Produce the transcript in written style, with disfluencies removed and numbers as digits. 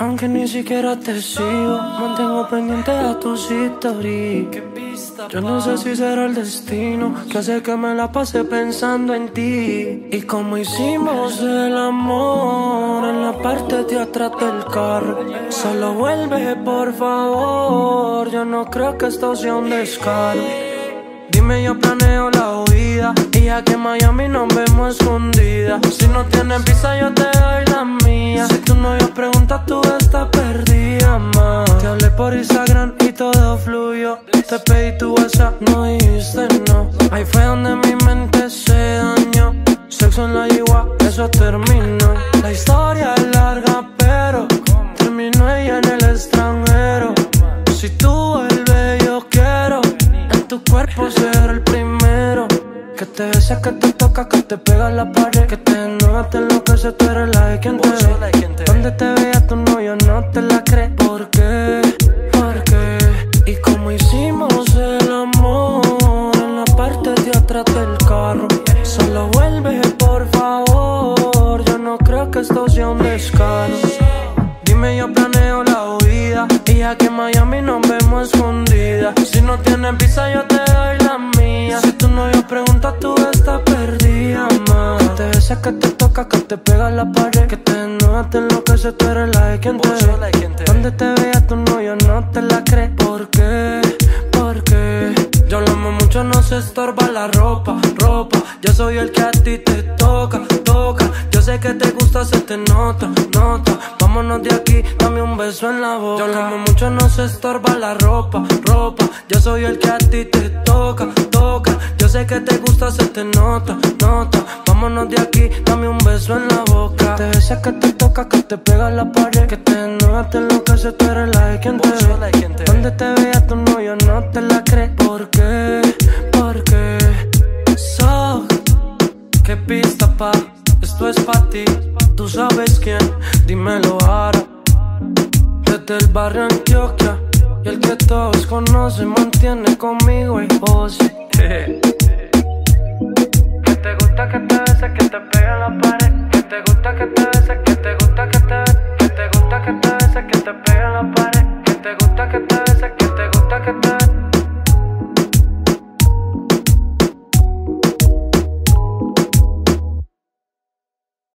Aunque ni siquiera te sigo, mantengo pendiente a tus stories. Yo no sé si será el destino que hace que me la pase pensando en ti. Y como hicimos el amor en la parte de atrás del carro, solo vuelve por favor, yo no creo que esto sea un descaro. Dime, yo planeo la huida y aquí en Miami nos vemos escondidas. Si no tienes visa yo te doy la mía. Si tú no yo preguntas tú estás perdida, ma. Te hablé por Instagram y todo fluyó. Te pedí tu WhatsApp, no dijiste no. Ahí fue donde mi mente se dañó. Sexo en la yegua, eso terminó. La historia es larga pero terminó ella en el extranjero. Si tú vuelves yo quiero en tu cuerpo ser el primero. Que te besa, que te toca, que te pega la pared, que te enoja, te enloquece, tú eres la de quien te ve. Donde te veas tú no, yo no te la crees. ¿Por qué? ¿Por qué? Y como hicimos el amor en la parte de atrás del carro, solo vuelve por favor, yo no creo que esto sea un descaro. Dime, yo planeo la huida y aquí en Miami nos vemos escondidas. Si no tienes visa yo te doy la mía. Si tú no yo preguntas tú estás perdida, ma. Que te besa, que te toca, que te pega la pared, que te enoja, te enloquece, tú eres la de quien te ve. Donde te veas tú no, yo no te la crees. ¿Por qué? ¿Por qué? Yo lo amo mucho, no se estorba la ropa, ropa. Yo soy el que a ti te toca, toca. Yo sé que te gusta, se te nota, nota. Vámonos de aquí, dame un beso en la boca. Yo lo amo mucho, no se estorba la ropa, ropa. Yo soy el que a ti te toca, toca. Yo sé que te gusta, se te nota, nota. Vámonos de aquí, dame un beso en la boca. Que te besa, que te toca, que te pega la pared, que te enoja, te enloquece, tú eres la de quien te ve. Donde te veas tú no, yo no te la crees. ¿Por qué? ¿Por qué? So, ¿qué pista pa? Esto es pa' ti. Tú sabes quién, dímelo ahora. Desde el barrio Antioquia, y el que todos conocen mantiene conmigo y vos. Que te gusta que te beses, que te pegue a la pared. Que te gusta que te beses, que te gusta que te beses, que te gusta que te beses, que te pegue a la pared.